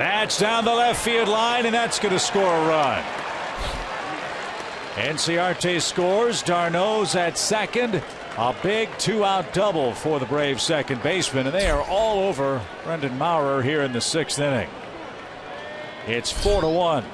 That's down the left field line, and that's going to score a run. Inciarte scores. Darno's at second. A big two-out double for the Braves second baseman, and they are all over Brendan Maurer here in the sixth inning. It's 4-1.